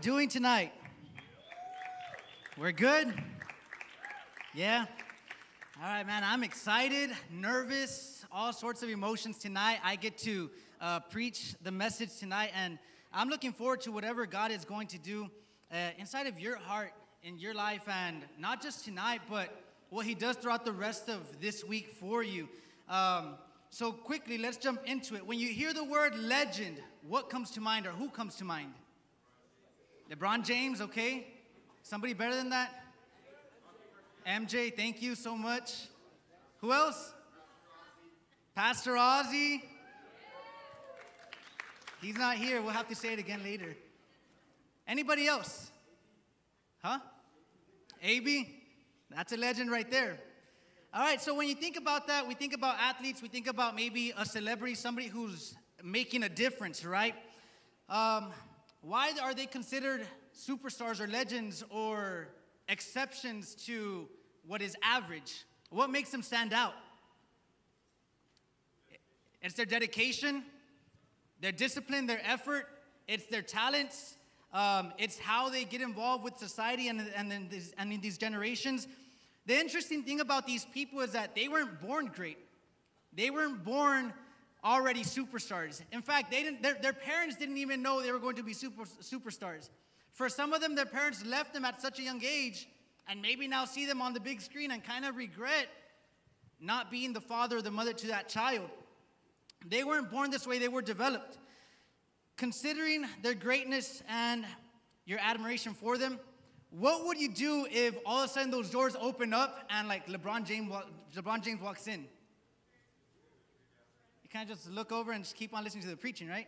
doing tonight? We're good? Yeah? All right, man, I'm excited, nervous, all sorts of emotions tonight. I get to preach the message tonight, and I'm looking forward to whatever God is going to do inside of your heart, in your life, and not just tonight, but what He does throughout the rest of this week for you. So quickly, let's jump into it. When you hear the word legend, what comes to mind or who comes to mind? LeBron James, okay. Somebody better than that? MJ, thank you so much. Who else? Pastor Ozzie. He's not here. We'll have to say it again later. Anybody else? Huh? AB? That's a legend right there. All right, so when you think about that, we think about athletes. We think about maybe a celebrity, somebody who's making a difference, right? Why are they considered superstars or legends or exceptions to what is average? What makes them stand out? It's their dedication, their discipline, their effort. It's their talents. It's how they get involved with society and in these generations. The interesting thing about these people is that they weren't born great. They weren't born already superstars. In fact, they didn't. Their parents didn't even know they were going to be superstars. For some of them, their parents left them at such a young age, and maybe now see them on the big screen and kind of regret not being the father or the mother to that child. They weren't born this way. They were developed. Considering their greatness and your admiration for them, what would you do if all of a sudden those doors open up and like LeBron James walks in? You can't just look over and just keep on listening to the preaching, right?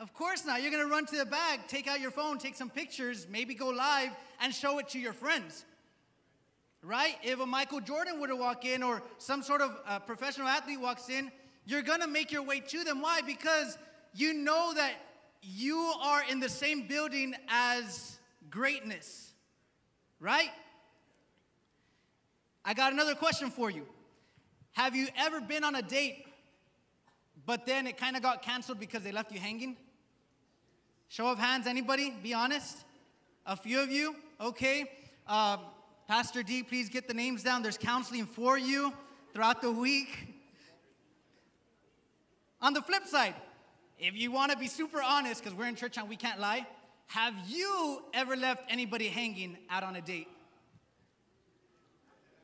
Of course not. You're going to run to the back, take out your phone, take some pictures, maybe go live and show it to your friends, right? If a Michael Jordan were to walk in or some sort of professional athlete walks in, you're going to make your way to them. Why? Because you know that you are in the same building as greatness, right? I got another question for you. Have you ever been on a date, but then it kind of got canceled because they left you hanging? Show of hands, anybody? Be honest. A few of you, okay. Pastor D, please get the names down. There's counseling for you throughout the week. On the flip side, if you want to be super honest, because we're in church and we can't lie, have you ever left anybody hanging out on a date?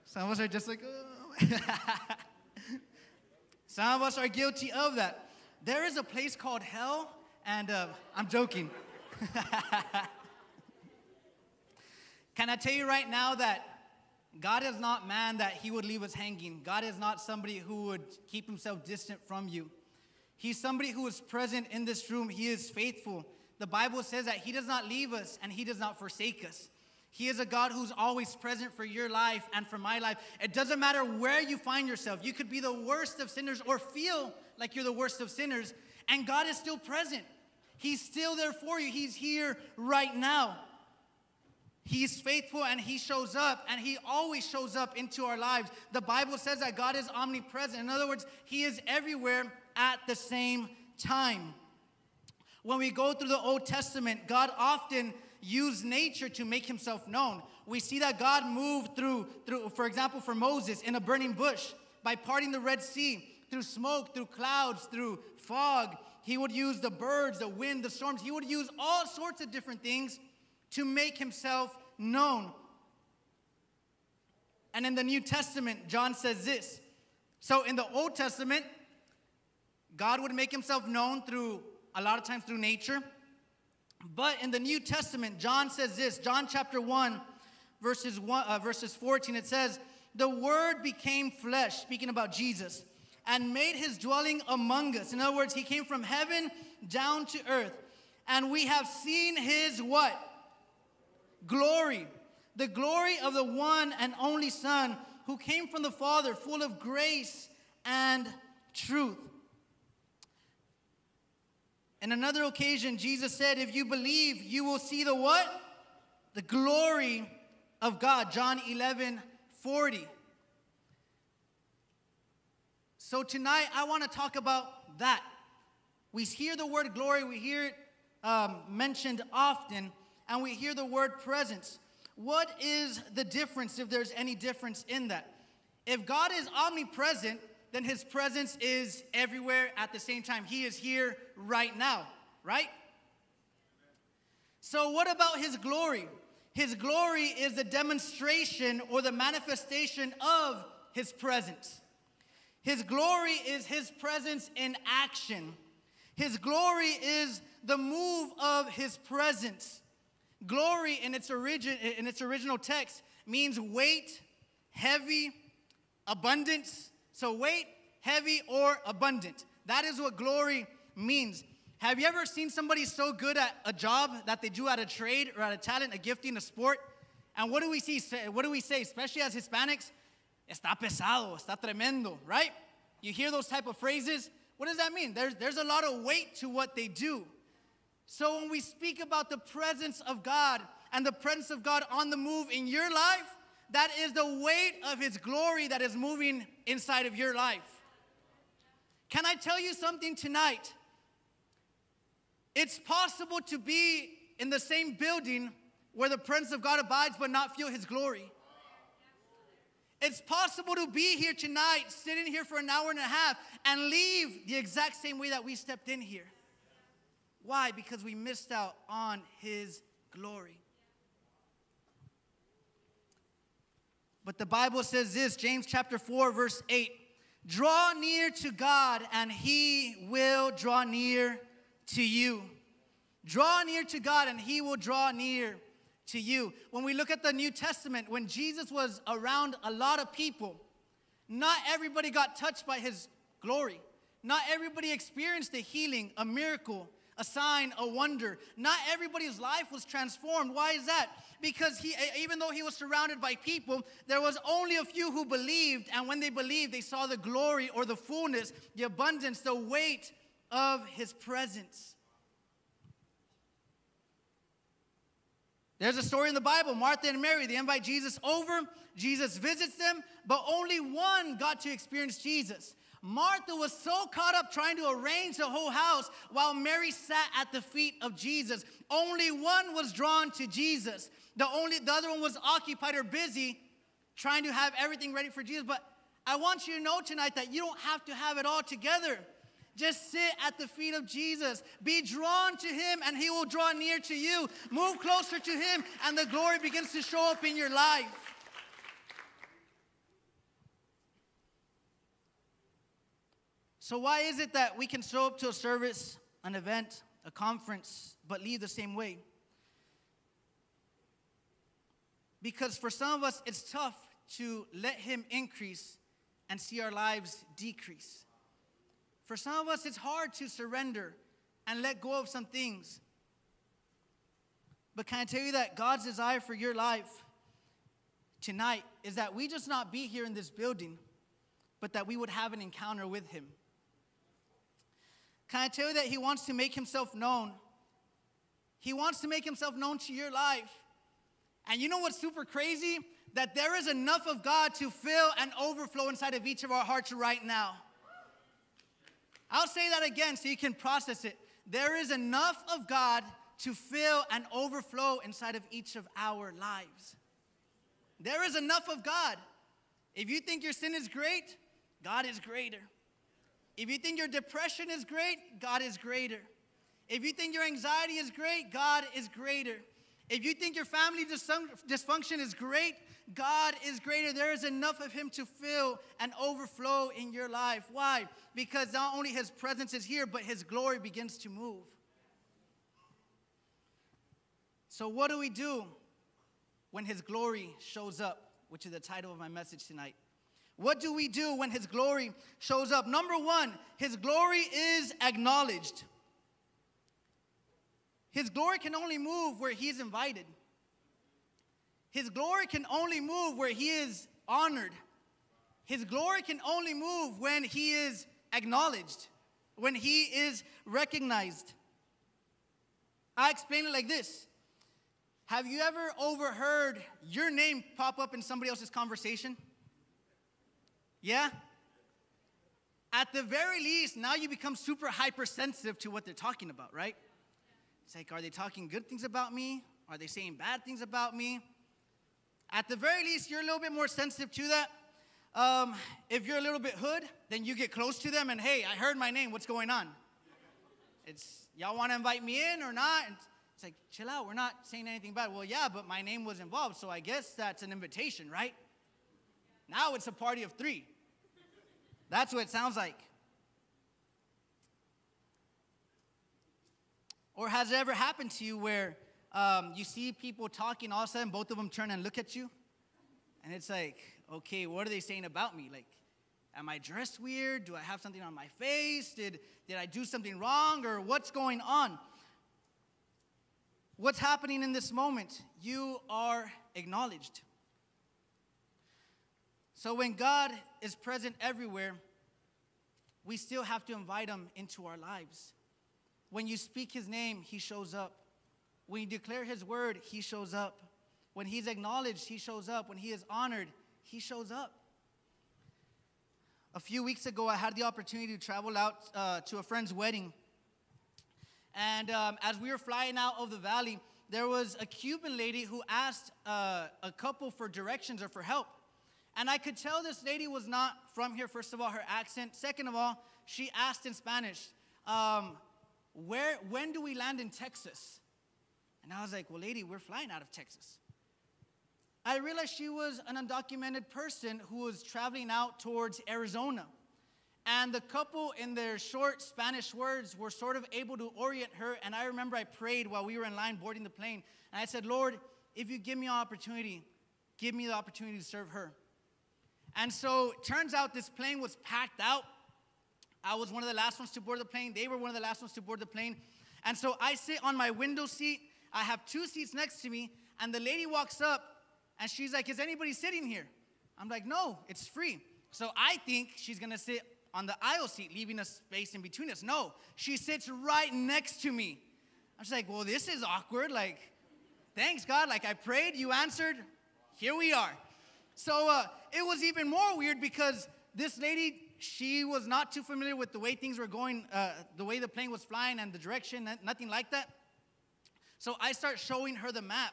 Some of us are just like, oh. Some of us are guilty of that. There is a place called hell, and I'm joking. Can I tell you right now that God is not man that He would leave us hanging. God is not somebody who would keep Himself distant from you. He's somebody who is present in this room. He is faithful. The Bible says that He does not leave us and He does not forsake us. He is a God who's always present for your life and for my life. It doesn't matter where you find yourself. You could be the worst of sinners or feel like you're the worst of sinners, and God is still present. He's still there for you. He's here right now. He's faithful, and He shows up, and He always shows up into our lives. The Bible says that God is omnipresent. In other words, He is everywhere at the same time. When we go through the Old Testament, God often used nature to make Himself known. We see that God moved through, for example, for Moses in a burning bush, by parting the Red Sea, through smoke, through clouds, through fog. He would use the birds, the wind, the storms. He would use all sorts of different things to make Himself known. And in the New Testament, John says this. So in the Old Testament, God would make Himself known through a lot of times through nature. But in the New Testament, John says this, John chapter 1, verses 14, it says, "The Word became flesh," speaking about Jesus, "and made His dwelling among us." In other words, He came from heaven down to earth, and we have seen His what? Glory. The glory of the one and only Son, who came from the Father, full of grace and truth. In another occasion, Jesus said, "If you believe, you will see the what? The glory of God." John 11:40. So tonight, I want to talk about that. We hear the word glory. We hear it mentioned often. and we hear the word presence. What is the difference, if there's any difference in that? If God is omnipresent, then his presence is everywhere at the same time. He is here right now, right? So what about his glory? His glory is the demonstration or the manifestation of his presence. His glory is his presence in action. His glory is the move of his presence. Glory in its original text means weight, heavy, abundance. So weight, heavy, or abundant. That is what glory means. Have you ever seen somebody so good at a job that they do at a trade or at a talent, a gifting, a sport? And what do we see? What do we say, especially as Hispanics? Está pesado, está tremendo, right? You hear those type of phrases. What does that mean? There's a lot of weight to what they do. So when we speak about the presence of God and the presence of God on the move in your life, that is the weight of his glory that is moving inside of your life. Can I tell you something tonight? It's possible to be in the same building where the presence of God abides but not feel his glory. It's possible to be here tonight, sitting here for an hour and a half, and leave the exact same way that we stepped in here. Why? Because we missed out on his glory. But the Bible says this, James chapter 4, verse 8, "Draw near to God, and he will draw near to you." Draw near to God, and he will draw near to you. When we look at the New Testament, when Jesus was around a lot of people, not everybody got touched by his glory. Not everybody experienced a healing, a miracle, a sign, a wonder. Not everybody's life was transformed. Why is that? Because even though he was surrounded by people, there was only a few who believed, and when they believed, they saw the glory or the fullness, the abundance, the weight of his presence. There's a story in the Bible, Martha and Mary, they invite Jesus over, Jesus visits them, but only one got to experience Jesus. Martha was so caught up trying to arrange the whole house while Mary sat at the feet of Jesus. Only one was drawn to Jesus. The other one was occupied or busy trying to have everything ready for Jesus. But I want you to know tonight that you don't have to have it all together. Just sit at the feet of Jesus. Be drawn to him and he will draw near to you. Move closer to him and the glory begins to show up in your life. So why is it that we can show up to a service, an event, a conference, but leave the same way? Because for some of us, it's tough to let him increase and see our lives decrease. For some of us, it's hard to surrender and let go of some things. But can I tell you that God's desire for your life tonight is that we just not be here in this building, but that we would have an encounter with him. Can I tell you that he wants to make himself known? He wants to make himself known to your life. And you know what's super crazy? That there is enough of God to fill and overflow inside of each of our hearts right now. I'll say that again so you can process it. There is enough of God to fill and overflow inside of each of our lives. There is enough of God. If you think your sin is great, God is greater. If you think your depression is great, God is greater. If you think your anxiety is great, God is greater. If you think your family dysfunction is great, God is greater. There is enough of him to fill and overflow in your life. Why? Because not only his presence is here, but his glory begins to move. So what do we do when his glory shows up, which is the title of my message tonight? What do we do when his glory shows up? Number one, his glory is acknowledged. His glory can only move where he is invited. His glory can only move where he is honored. His glory can only move when he is acknowledged, when he is recognized. I explain it like this. Have you ever overheard your name pop up in somebody else's conversation? Yeah? At the very least, now you become super hypersensitive to what they're talking about, right? It's like, are they talking good things about me? Are they saying bad things about me? At the very least, you're a little bit more sensitive to that. If you're a little bit hood, then you get close to them and, hey, I heard my name. What's going on? It's, y'all want to invite me in or not? And it's like, chill out. We're not saying anything bad. Well, yeah, but my name was involved, so I guess that's an invitation, right? Now it's a party of three. That's what it sounds like. Or has it ever happened to you where you see people talking, all of a sudden both of them turn and look at you? And it's like, okay, what are they saying about me? Like, am I dressed weird? Do I have something on my face? Did I do something wrong? Or what's going on? What's happening in this moment? You are acknowledged. So when God is present everywhere, we still have to invite him into our lives. When you speak his name, he shows up. When you declare his word, he shows up. When he's acknowledged, he shows up. When he is honored, he shows up. A few weeks ago, I had the opportunity to travel out to a friend's wedding. And as we were flying out of the valley, there was a Cuban lady who asked a couple for directions or for help. And I could tell this lady was not from here, first of all, her accent. Second of all, she asked in Spanish, when do we land in Texas? And I was like, well, lady, we're flying out of Texas. I realized she was an undocumented person who was traveling out towards Arizona. And the couple, in their short Spanish words, were sort of able to orient her. And I remember I prayed while we were in line boarding the plane. And I said, Lord, if you give me an opportunity, give me the opportunity to serve her. And so it turns out this plane was packed out. I was one of the last ones to board the plane. They were one of the last ones to board the plane. And so I sit on my window seat. I have two seats next to me. And the lady walks up. And she's like, is anybody sitting here? I'm like, no, it's free. So I think she's going to sit on the aisle seat, leaving a space in between us. No, she sits right next to me. I'm just like, well, this is awkward. Like, thanks, God. Like, I prayed, you answered. Here we are. So it was even more weird because this lady, she was not too familiar with the way things were going, the way the plane was flying and the direction, nothing like that. So I start showing her the map.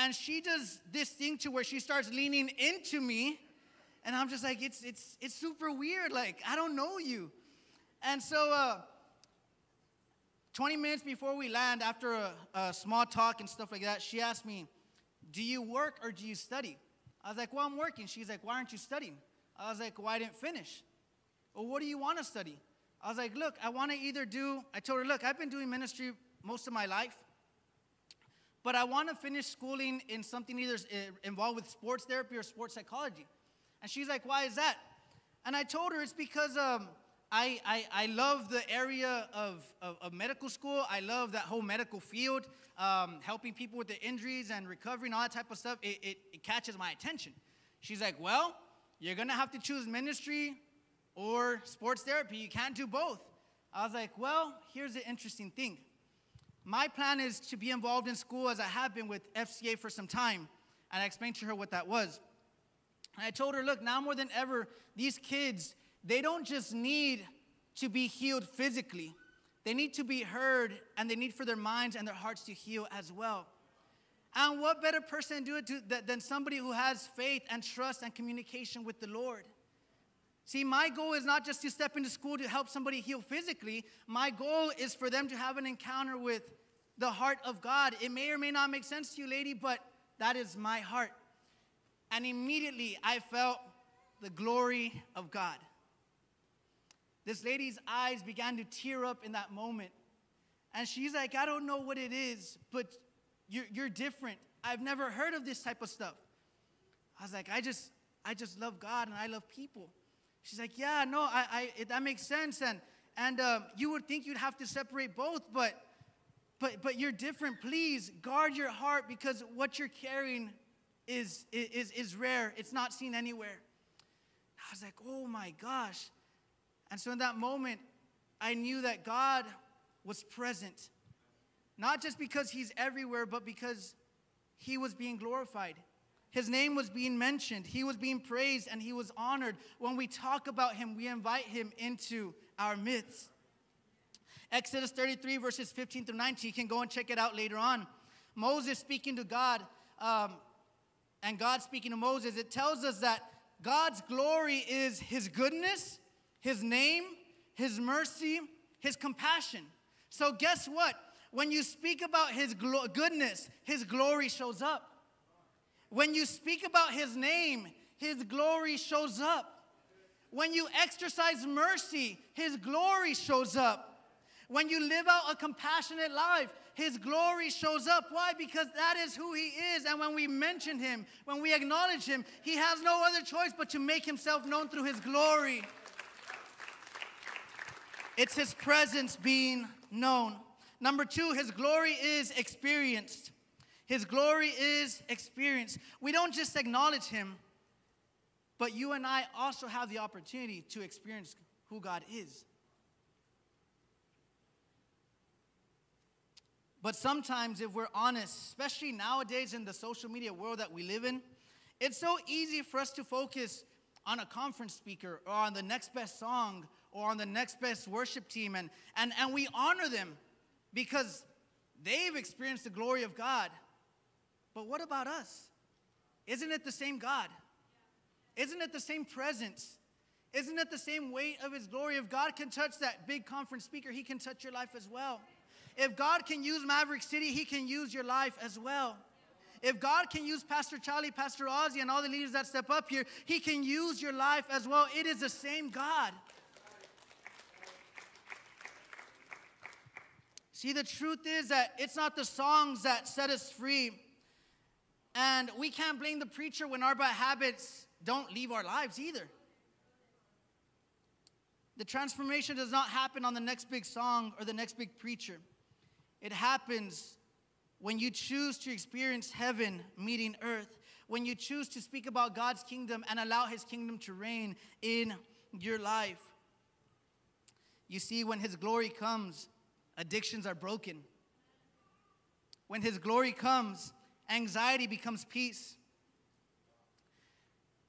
And she does this thing to where she starts leaning into me. And I'm just like, it's super weird. Like, I don't know you. And so 20 minutes before we land, after a small talk and stuff like that, she asked me, do you work or do you study? I was like, well, I'm working. She's like, why aren't you studying? I was like, well, I didn't finish. Well, what do you want to study? I was like, look, I want to either do, I told her, look, I've been doing ministry most of my life. But I want to finish schooling in something either involved with sports therapy or sports psychology. And she's like, why is that? And I told her it's because I love the area of medical school. I love that whole medical field, helping people with their injuries and recovery and all that type of stuff. It catches my attention. She's like, well, you're going to have to choose ministry or sports therapy. You can't do both. I was like, well, here's the interesting thing. My plan is to be involved in school as I have been with FCA for some time. And I explained to her what that was. And I told her, look, now more than ever, these kids, they don't just need to be healed physically. They need to be heard, and they need for their minds and their hearts to heal as well. And what better person to do it than somebody who has faith and trust and communication with the Lord? See, my goal is not just to step into school to help somebody heal physically. My goal is for them to have an encounter with the heart of God. It may or may not make sense to you, lady, but that is my heart. And immediately I felt the glory of God. This lady's eyes began to tear up in that moment. And she's like, I don't know what it is, but you're different. I've never heard of this type of stuff. I was like, I just love God and I love people. She's like, yeah, no, that makes sense. And you would think you'd have to separate both, but you're different. Please guard your heart because what you're carrying is rare. It's not seen anywhere. I was like, oh, my gosh. And so in that moment, I knew that God was present, not just because he's everywhere, but because he was being glorified. His name was being mentioned. He was being praised, and he was honored. When we talk about him, we invite him into our midst. Exodus 33, verses 15 through 19. You can go and check it out later on. Moses speaking to God and God speaking to Moses, it tells us that God's glory is his goodness, his name, his mercy, his compassion. So guess what? When you speak about his goodness, his glory shows up. When you speak about his name, his glory shows up. When you exercise mercy, his glory shows up. When you live out a compassionate life, his glory shows up. Why? Because that is who he is. And when we mention him, when we acknowledge him, he has no other choice but to make himself known through his glory. It's his presence being known. Number two, his glory is experienced. His glory is experienced. We don't just acknowledge him, but you and I also have the opportunity to experience who God is. But sometimes if we're honest, especially nowadays in the social media world that we live in, it's so easy for us to focus on a conference speaker or on the next best song or on the next best worship team. And we honor them because they've experienced the glory of God. But what about us? Isn't it the same God? Isn't it the same presence? Isn't it the same weight of his glory? If God can touch that big conference speaker, he can touch your life as well. If God can use Maverick City, he can use your life as well. If God can use Pastor Charlie, Pastor Ozzie, and all the leaders that step up here, he can use your life as well. It is the same God. See, the truth is that it's not the songs that set us free. And we can't blame the preacher when our bad habits don't leave our lives either. The transformation does not happen on the next big song or the next big preacher. It happens when you choose to experience heaven meeting earth, when you choose to speak about God's kingdom and allow his kingdom to reign in your life. You see, when his glory comes, addictions are broken. When his glory comes, anxiety becomes peace.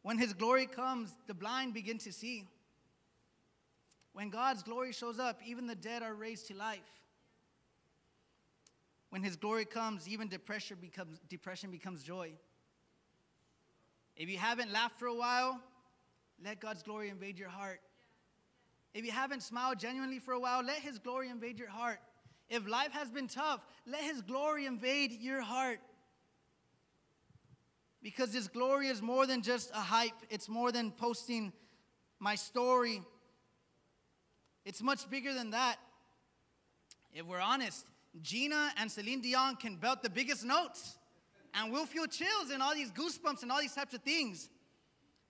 When his glory comes, the blind begin to see. When God's glory shows up, even the dead are raised to life. When his glory comes, even depression becomes joy. If you haven't laughed for a while, let God's glory invade your heart. If you haven't smiled genuinely for a while, let his glory invade your heart. If life has been tough, let his glory invade your heart. Because this glory is more than just a hype. It's more than posting my story. It's much bigger than that. If we're honest, Gina and Celine Dion can belt the biggest notes, and we'll feel chills and all these goosebumps and all these types of things.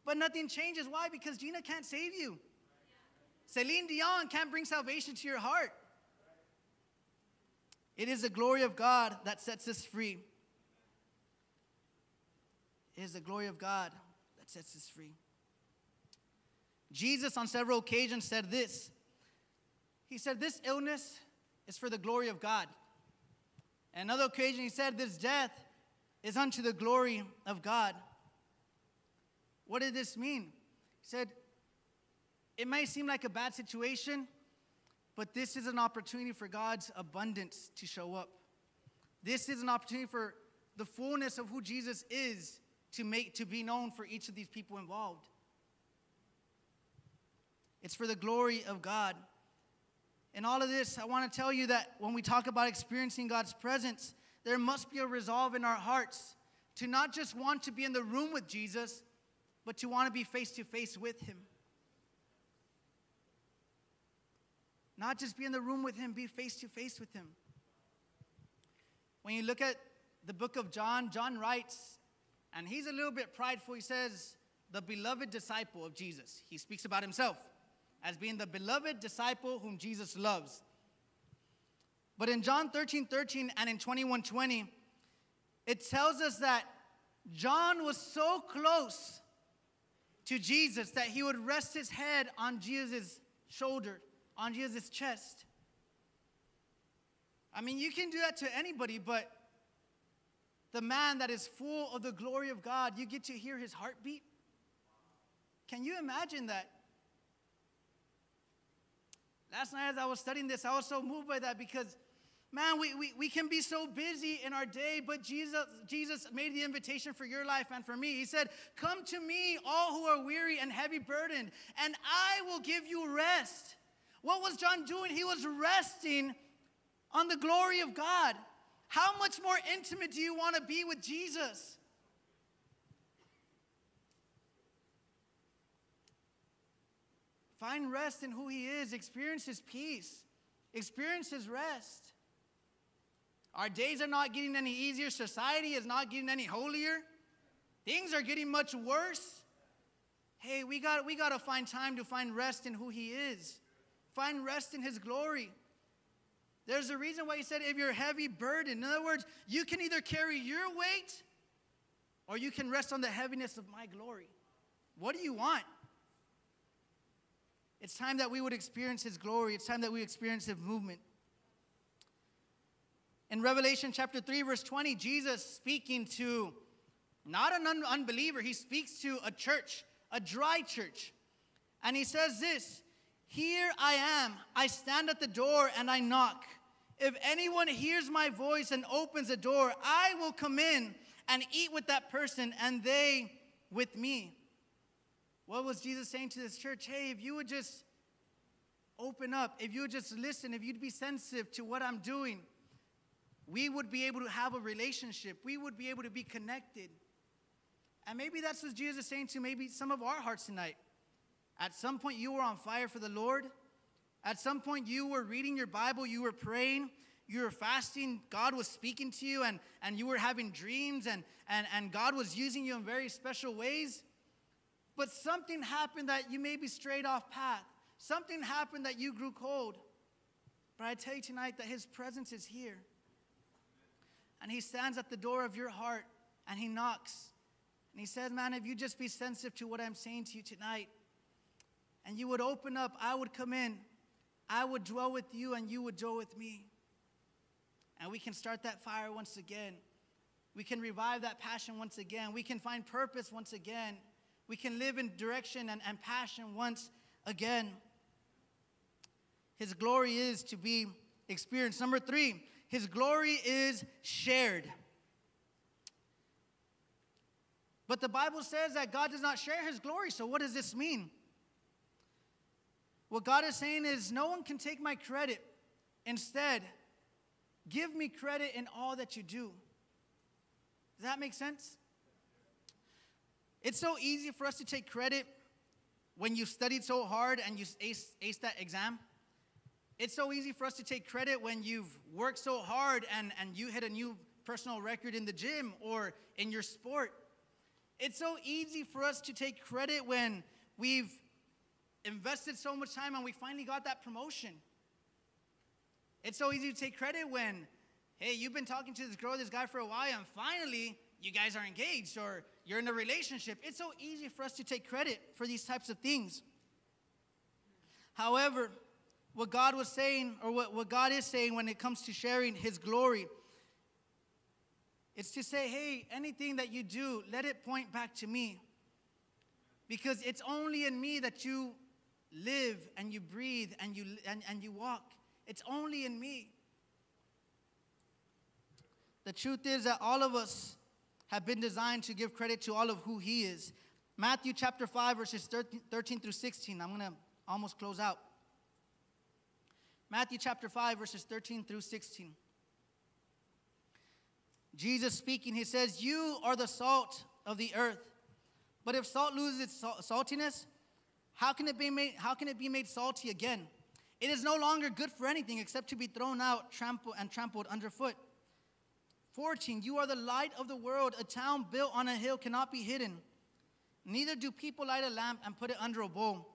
But nothing changes. Why? Because Gina can't save you. Celine Dion can't bring salvation to your heart. It is the glory of God that sets us free. It is the glory of God that sets us free. Jesus on several occasions said this. He said, this illness is for the glory of God. And another occasion he said, this death is unto the glory of God. What did this mean? He said, it may seem like a bad situation, but this is an opportunity for God's abundance to show up. This is an opportunity for the fullness of who Jesus is to be known for each of these people involved. It's for the glory of God. In all of this, I want to tell you that when we talk about experiencing God's presence, there must be a resolve in our hearts to not just want to be in the room with Jesus, but to want to be face-to-face with him. Not just be in the room with him, be face-to-face with him. When you look at the book of John, John writes, and he's a little bit prideful. He says, the beloved disciple of Jesus. He speaks about himself as being the beloved disciple whom Jesus loves. But in John 13:13 and in 21:20, it tells us that John was so close to Jesus that he would rest his head on Jesus' shoulder, on Jesus' chest. I mean, you can do that to anybody, but the man that is full of the glory of God, you get to hear his heartbeat. Can you imagine that? Last night as I was studying this, I was so moved by that because Man, we can be so busy in our day, but Jesus made the invitation for your life and for me. He said, come to me, all who are weary and heavy burdened, and I will give you rest. What was John doing? He was resting on the glory of God. How much more intimate do you want to be with Jesus? Find rest in who he is. Experience his peace. Experience his rest. Our days are not getting any easier. Society is not getting any holier. Things are getting much worse. Hey, we got to find time to find rest in who he is. Find rest in his glory. There's a reason why he said, if you're heavy burdened. In other words, you can either carry your weight or you can rest on the heaviness of my glory. What do you want? It's time that we would experience his glory. It's time that we experience his movement. In Revelation chapter 3, verse 20, Jesus speaking to not an unbeliever. He speaks to a church, a dry church. And he says this, here I am. I stand at the door and I knock. If anyone hears my voice and opens the door, I will come in and eat with that person and they with me. What was Jesus saying to this church? Hey, if you would just open up, if you would just listen, if you'd be sensitive to what I'm doing, we would be able to have a relationship. We would be able to be connected. And maybe that's what Jesus is saying to maybe some of our hearts tonight. At some point, you were on fire for the Lord. At some point, you were reading your Bible. You were praying. You were fasting. God was speaking to you, and you were having dreams, and God was using you in very special ways. But something happened that you maybe strayed off path. Something happened that you grew cold. But I tell you tonight that his presence is here. And he stands at the door of your heart, and he knocks. And he says, man, if you just be sensitive to what I'm saying to you tonight, and you would open up, I would come in, I would dwell with you, and you would dwell with me. And we can start that fire once again. We can revive that passion once again. We can find purpose once again. We can live in direction and passion once again. His glory is to be experienced. Number three, his glory is shared. But the Bible says that God does not share his glory. So what does this mean? What God is saying is, no one can take my credit. Instead, give me credit in all that you do. Does that make sense? It's so easy for us to take credit when you've studied so hard and you aced that exam. It's so easy for us to take credit when you've worked so hard and you hit a new personal record in the gym or in your sport. It's so easy for us to take credit when we've invested so much time and we finally got that promotion. It's so easy to take credit when, hey, you've been talking to this girl, this guy for a while, and finally you guys are engaged or you're in a relationship. It's so easy for us to take credit for these types of things. However, what God was saying, or what God is saying when it comes to sharing his glory, it's to say, hey, anything that you do, let it point back to me. Because it's only in me that you live and you breathe and you walk. It's only in me. The truth is that all of us have been designed to give credit to all of who he is. Matthew chapter 5, verses 13 through 16. I'm going to almost close out. Matthew chapter 5, verses 13 through 16. Jesus speaking, he says, you are the salt of the earth. But if salt loses its saltiness, how can it be made salty again? It is no longer good for anything except to be thrown out, trampled underfoot. 14, you are the light of the world. A town built on a hill cannot be hidden. Neither do people light a lamp and put it under a bowl.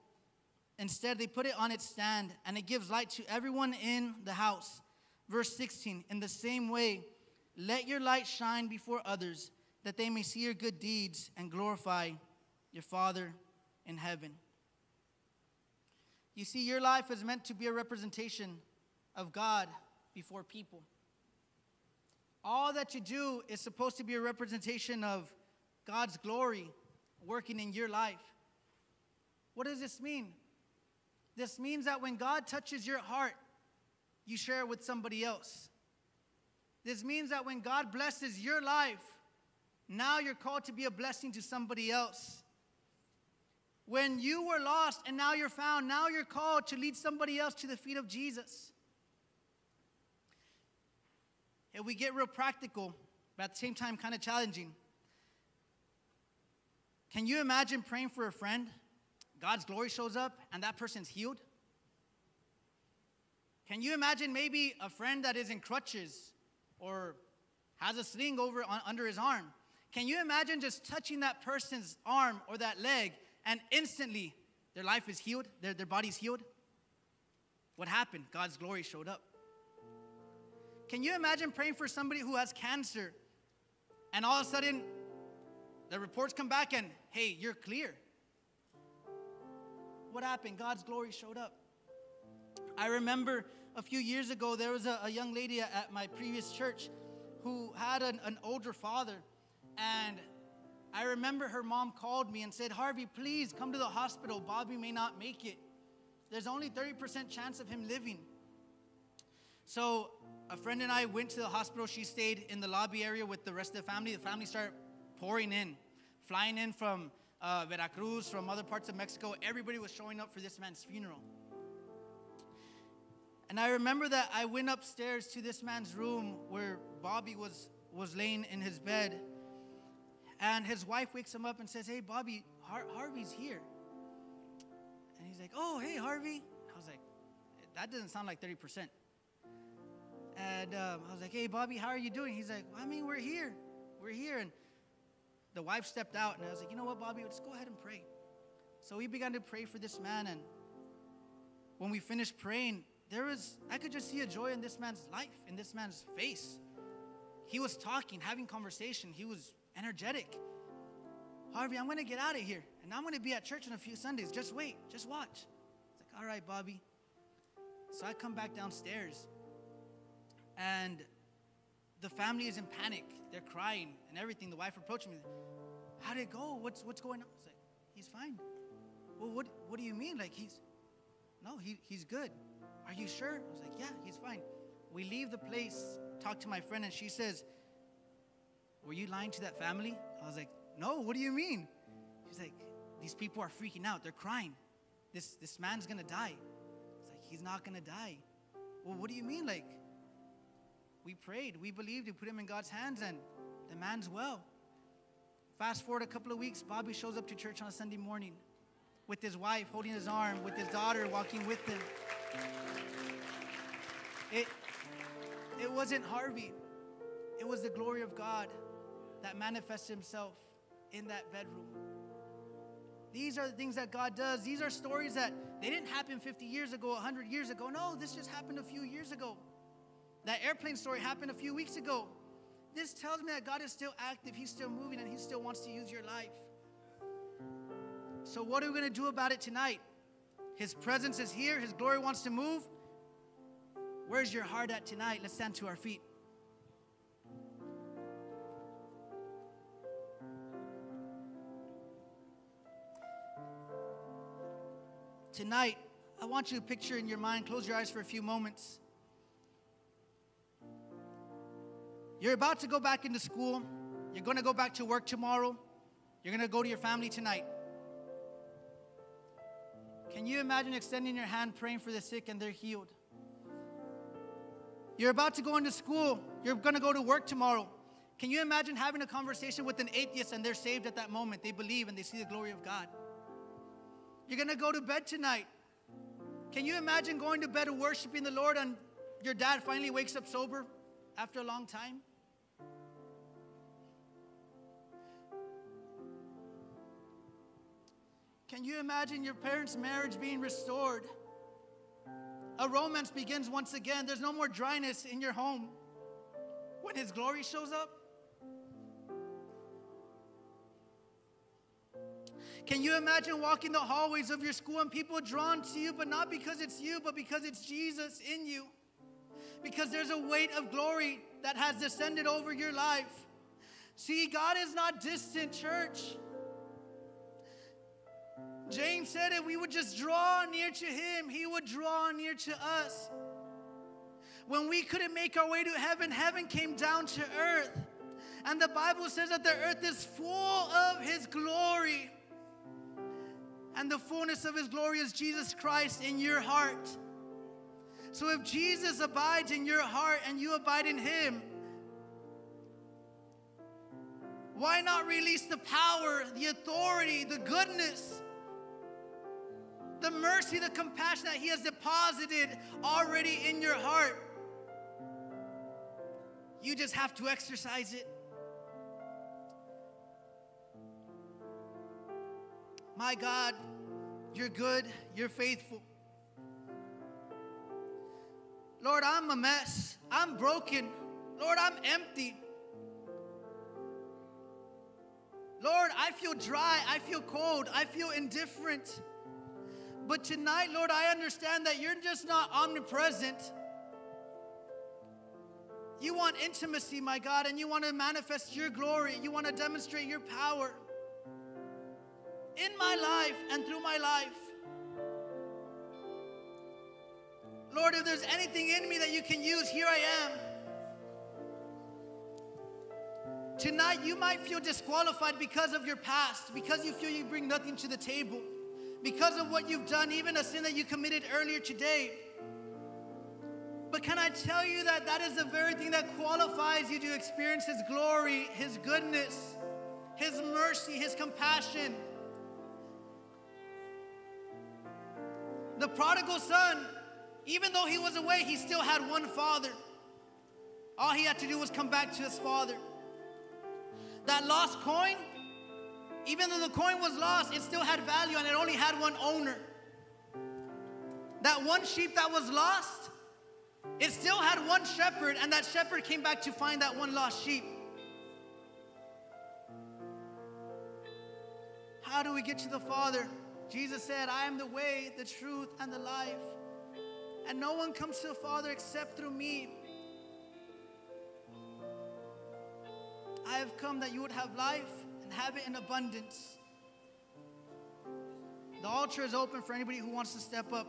Instead, they put it on its stand, and it gives light to everyone in the house. Verse 16, in the same way, let your light shine before others, that they may see your good deeds and glorify your Father in heaven. You see, your life is meant to be a representation of God before people. All that you do is supposed to be a representation of God's glory working in your life. What does this mean? This means that when God touches your heart, you share it with somebody else. This means that when God blesses your life, now you're called to be a blessing to somebody else. When you were lost and now you're found, now you're called to lead somebody else to the feet of Jesus. And we get real practical, but at the same time kind of challenging. Can you imagine praying for a friend? God's glory shows up and that person's healed. Can you imagine maybe a friend that is in crutches or has a sling under his arm? Can you imagine just touching that person's arm or that leg and instantly their life is healed, their body's healed? What happened? God's glory showed up. Can you imagine praying for somebody who has cancer and all of a sudden the reports come back and, hey, you're clear? What happened? God's glory showed up. I remember a few years ago, there was a young lady at my previous church who had an older father. And I remember her mom called me and said, Harvey, please come to the hospital. Bobby may not make it. There's only 30% chance of him living. So a friend and I went to the hospital. She stayed in the lobby area with the rest of the family. The family started pouring in, flying in from Veracruz, from other parts of Mexico. Everybody was showing up for this man's funeral. And I remember that I went upstairs to this man's room where Bobby was laying in his bed. And his wife wakes him up and says, hey, Bobby, Harvey's here. And he's like, oh, hey, Harvey. I was like, that doesn't sound like 30%. And I was like, hey, Bobby, how are you doing? He's like, well, I mean, we're here. We're here. And the wife stepped out. And I was like, you know what, Bobby, let's go ahead and pray. So we began to pray for this man. And when we finished praying, I could just see a joy in this man's life, in this man's face. He was talking, having conversation. He was energetic. Harvey, I'm going to get out of here, and I'm going to be at church in a few Sundays. Just wait. Just watch. It's like, all right, Bobby. So I come back downstairs, and the family is in panic. They're crying and everything. The wife approached me. How did it go? What's going on? I was like, he's fine. Well, what do you mean? Like, he's good. Are you sure? I was like, yeah, he's fine. We leave the place, talk to my friend, and she says, were you lying to that family? I was like, no, what do you mean? She's like, these people are freaking out. They're crying. This man's going to die. It's like, he's not going to die. Well, what do you mean? Like, we prayed, we believed, we put him in God's hands, and the man's well. Fast forward a couple of weeks, Bobby shows up to church on a Sunday morning with his wife holding his arm, with his daughter walking with him. It wasn't Harvey. It was the glory of God that manifested himself in that bedroom. These are the things that God does. These are stories that they didn't happen 50 years ago, 100 years ago. No, this just happened a few years ago. That airplane story happened a few weeks ago. This tells me that God is still active. He's still moving, and he still wants to use your life. So what are we going to do about it tonight? His presence is here. His glory wants to move. Where's your heart at tonight? Let's stand to our feet. Tonight, I want you to picture in your mind, close your eyes for a few moments. You're about to go back into school. You're going to go back to work tomorrow. You're going to go to your family tonight. Can you imagine extending your hand, praying for the sick, and they're healed? You're about to go into school. You're going to go to work tomorrow. Can you imagine having a conversation with an atheist, and they're saved at that moment? They believe, and they see the glory of God. You're going to go to bed tonight. Can you imagine going to bed and worshiping the Lord, and your dad finally wakes up sober after a long time? Can you imagine your parents' marriage being restored? A romance begins once again. There's no more dryness in your home when his glory shows up. Can you imagine walking the hallways of your school and people drawn to you, but not because it's you, but because it's Jesus in you? Because there's a weight of glory that has descended over your life. See, God is not distant, church. James said if we would just draw near to him, he would draw near to us. When we couldn't make our way to heaven, heaven came down to earth. And the Bible says that the earth is full of His glory. And the fullness of His glory is Jesus Christ in your heart. So if Jesus abides in your heart and you abide in Him, why not release the power, the authority, the goodness, the mercy, the compassion that He has deposited already in your heart? You just have to exercise it. My God, You're good, You're faithful. Lord, I'm a mess. I'm broken. Lord, I'm empty. Lord, I feel dry. I feel cold. I feel indifferent. But tonight, Lord, I understand that You're just not omnipresent. You want intimacy, my God, and You want to manifest Your glory. You want to demonstrate Your power in my life and through my life. Lord, if there's anything in me that You can use, here I am. Tonight, you might feel disqualified because of your past, because you feel you bring nothing to the table, because of what you've done, even a sin that you committed earlier today. But can I tell you that that is the very thing that qualifies you to experience His glory, His goodness, His mercy, His compassion. The prodigal son, even though he was away, he still had one father. All he had to do was come back to his father. That lost coin, even though the coin was lost, it still had value and it only had one owner. That one sheep that was lost, it still had one shepherd, and that shepherd came back to find that one lost sheep. How do we get to the Father? Jesus said, I am the way, the truth, and the life. And no one comes to the Father except through me. I have come that you would have life and have it in abundance. The altar is open for anybody who wants to step up.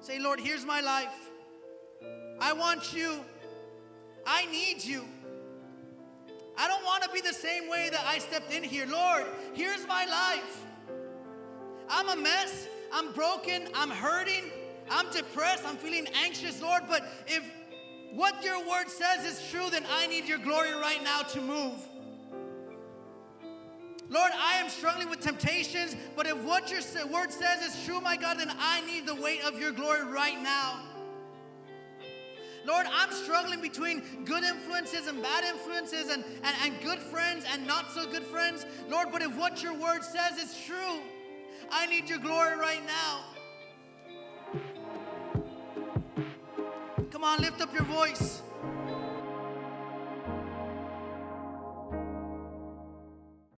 Say, Lord, here's my life. I want you. I need you. I don't want to be the same way that I stepped in here. Lord, here's my life. I'm a mess. I'm broken. I'm hurting. I'm depressed, I'm feeling anxious, Lord, but if what your word says is true, then I need your glory right now to move. Lord, I am struggling with temptations, but if what your word says is true, my God, then I need the weight of your glory right now. Lord, I'm struggling between good influences and bad influences and good friends and not so good friends. Lord, but if what your word says is true, I need your glory right now. Come on, lift up your voice.